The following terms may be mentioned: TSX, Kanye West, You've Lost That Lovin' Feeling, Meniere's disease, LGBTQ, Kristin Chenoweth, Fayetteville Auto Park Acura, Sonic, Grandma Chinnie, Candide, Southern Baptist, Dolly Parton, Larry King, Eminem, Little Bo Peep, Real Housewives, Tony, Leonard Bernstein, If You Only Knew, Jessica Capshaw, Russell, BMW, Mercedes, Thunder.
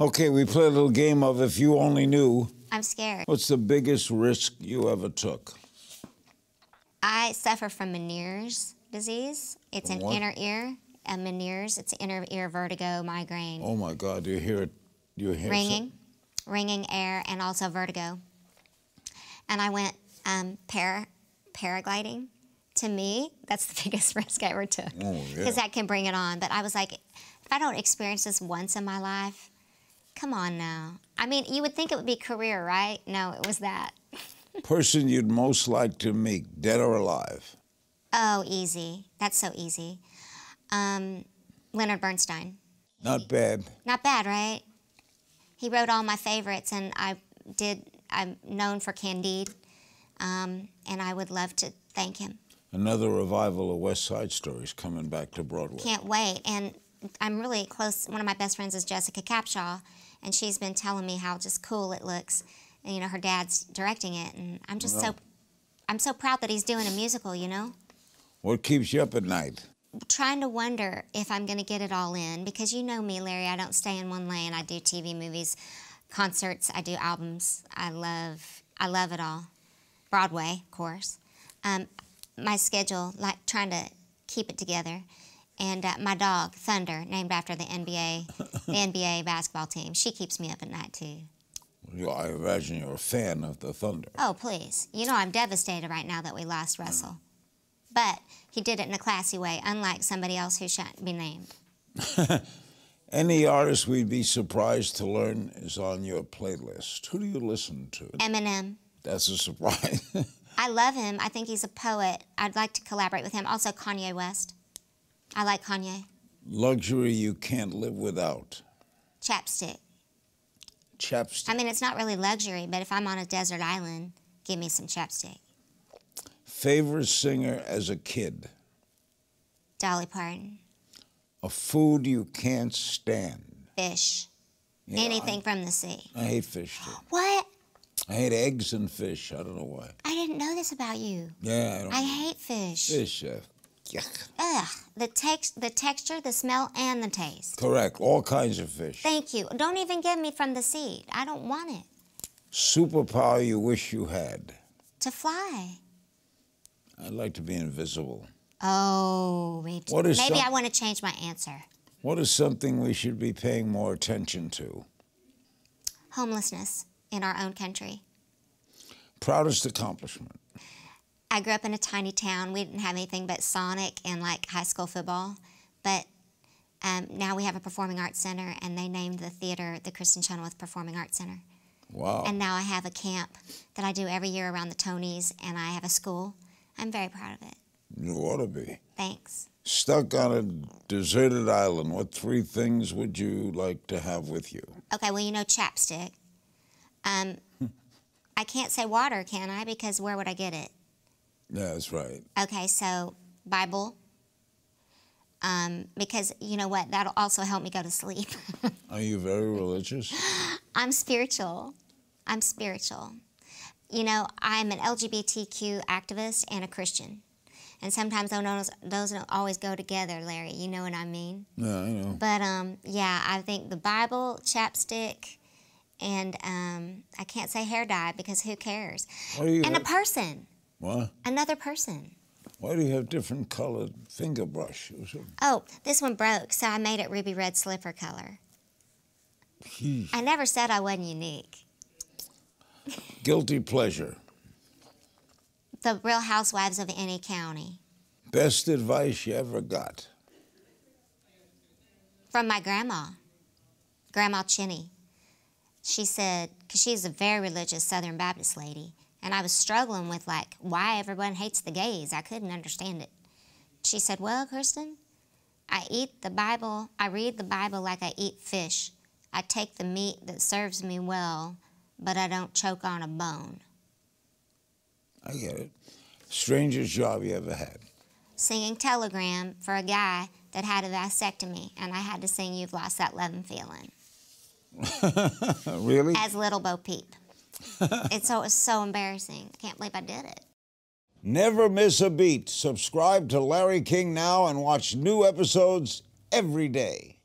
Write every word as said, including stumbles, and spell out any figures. Okay, we play a little game of If You Only Knew. I'm scared. What's the biggest risk you ever took? I suffer from Meniere's disease. It's an what? inner ear, a Meniere's. It's inner ear vertigo, migraine. Oh my God! Do you hear it? Do you hear ringing, some? ringing air, and also vertigo. And I went um, para paragliding. To me, that's the biggest risk I ever took because oh, yeah. that can bring it on. But I was like, if I don't experience this once in my life, come on now. I mean, you would think it would be career, right? No, it was that. Person you'd most like to meet, dead or alive? Oh, easy. That's so easy. Um, Leonard Bernstein. Not he, bad. Not bad, right? He wrote all my favorites, and I did. I'm known for Candide, um, and I would love to thank him. Another revival of West Side Story is coming back to Broadway. Can't wait. And I'm really close. One of my best friends is Jessica Capshaw, and she's been telling me how just cool it looks. And, you know, her dad's directing it, and I'm just well, so, I'm so proud that he's doing a musical, you know? What keeps you up at night? Trying to wonder if I'm going to get it all in, because you know me, Larry, I don't stay in one lane. I do T V, movies, concerts, I do albums. I love, I love it all. Broadway, of course. Um, my schedule, like trying to keep it together. And uh, my dog, Thunder, named after the N B A, the N B A basketball team, she keeps me up at night, too. I imagine you're a fan of the Thunder. Oh, please. You know, I'm devastated right now that we lost Russell. But he did it in a classy way, unlike somebody else who shan't be named. Any artist we'd be surprised to learn is on your playlist. Who do you listen to? Eminem. That's a surprise. I love him. I think he's a poet. I'd like to collaborate with him. Also, Kanye West. I like Kanye. Luxury you can't live without. Chapstick. Chapstick. I mean, it's not really luxury, but if I'm on a desert island, give me some chapstick. Favorite singer as a kid? Dolly Parton. A food you can't stand? Fish. Yeah, Anything I, from the sea. I hate fish, too. What? I hate eggs and fish. I don't know why. I didn't know this about you. Yeah, I don't I know. hate fish. Fish, uh, yuck. Ugh. The, tex the texture, the smell, and the taste. Correct. All kinds of fish. Thank you. Don't even give me from the seed. I don't want it. Superpower you wish you had? To fly. I'd like to be invisible. Oh, me too. What is Maybe I want to change my answer. What is something we should be paying more attention to? Homelessness in our own country. Proudest accomplishment? I grew up in a tiny town. We didn't have anything but Sonic and, like, high school football. But um, now we have a performing arts center, and they named the theater the Kristin Chenoweth Performing Arts Center. Wow. And now I have a camp that I do every year around the Tonys, and I have a school. I'm very proud of it. You ought to be. Thanks. Stuck on a deserted island, what three things would you like to have with you? Okay, well, you know chapstick. Um, I can't say water, can I? Because where would I get it? Yeah, that's right. Okay, so Bible, um, because you know what? That'll also help me go to sleep. Are you very religious? I'm spiritual. I'm spiritual. You know, I'm an L G B T Q activist and a Christian. And sometimes those, those don't always go together, Larry. You know what I mean? Yeah, I know. But, um, yeah, I think the Bible, chapstick, and um, I can't say hair dye because who cares? And have... a person. What? Another person. Why do you have different colored finger brushes? Oh, this one broke, so I made it ruby red slipper color. Jeez. I never said I wasn't unique. Guilty pleasure. The Real Housewives of any county. Best advice you ever got? From my grandma, Grandma Chinnie. She said, because she's a very religious Southern Baptist lady, and I was struggling with, like, why everyone hates the gays. I couldn't understand it. She said, well, Kristin, I eat the Bible. I read the Bible like I eat fish. I take the meat that serves me well, but I don't choke on a bone. I get it. Strangest job you ever had? Singing Telegram for a guy that had a vasectomy, and I had to sing You've Lost That Lovin' Feeling. Really? As Little Bo Peep. It's so, it was so embarrassing. I can't believe I did it. Never miss a beat. Subscribe to Larry King now and watch new episodes every day.